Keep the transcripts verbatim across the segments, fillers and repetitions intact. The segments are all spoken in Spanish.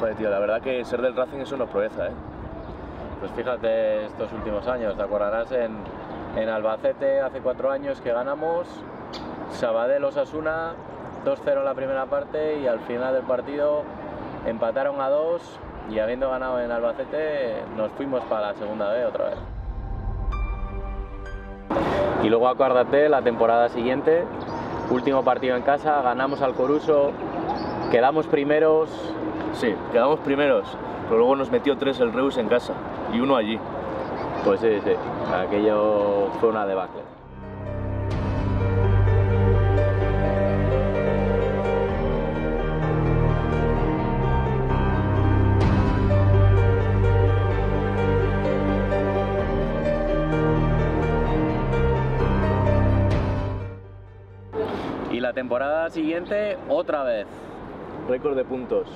Joder, tío, la verdad que ser del Racing es una proeza, ¿eh? Pues fíjate estos últimos años, te acordarás en, en Albacete hace cuatro años que ganamos, Sabadell Osasuna dos cero en la primera parte y al final del partido empataron a dos y habiendo ganado en Albacete nos fuimos para la segunda B otra vez. Y luego acuérdate, la temporada siguiente, último partido en casa, ganamos al Coruso, quedamos primeros. Sí, quedamos primeros, pero luego nos metió tres el Reus en casa y uno allí. Pues sí, sí, aquello fue una debacle. Y la temporada siguiente, otra vez. Récord de puntos.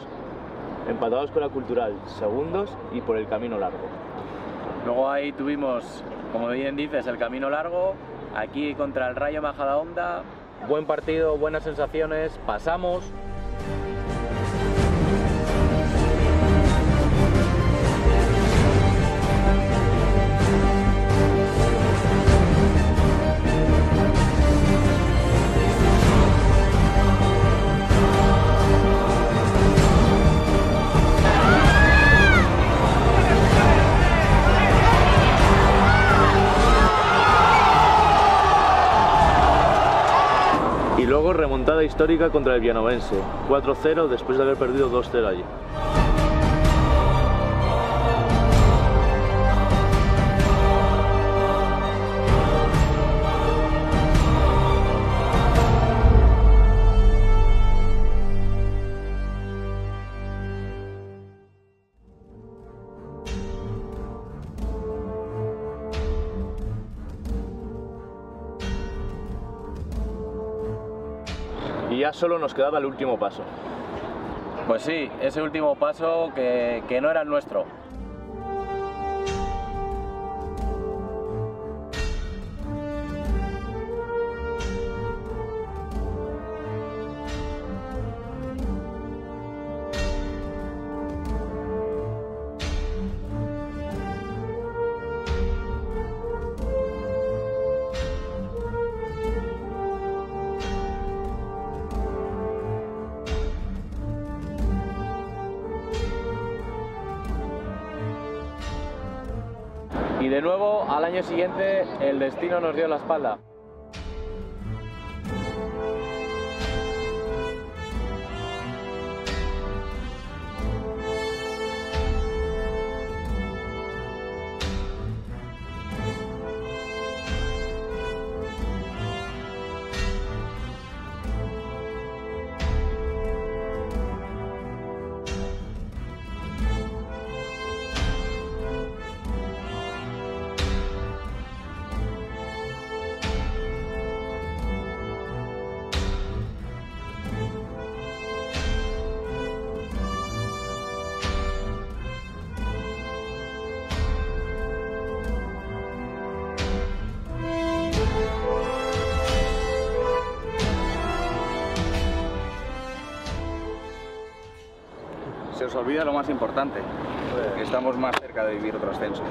Empatados con la Cultural, segundos y por el Camino Largo. Luego ahí tuvimos, como bien dices, el Camino Largo, aquí contra el Rayo Majadahonda. Buen partido, buenas sensaciones, pasamos. Y luego remontada histórica contra el Villanovense, cuatro cero después de haber perdido dos cero allí. Y ya solo nos quedaba el último paso. Pues sí, ese último paso que, que no era el nuestro. Y de nuevo, al año siguiente, el destino nos dio la espalda. Se os olvida lo más importante, que estamos más cerca de vivir otro ascenso.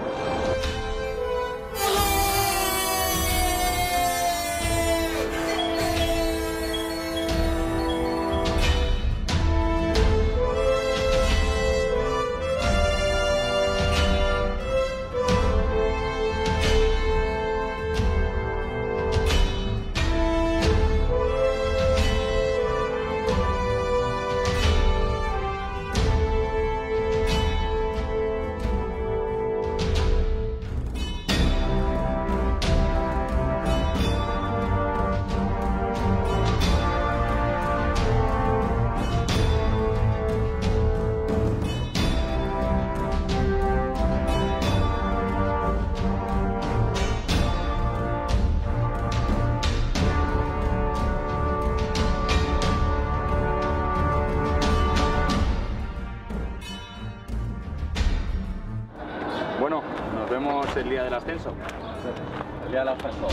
Bueno, nos vemos el día del ascenso. El día del ascenso.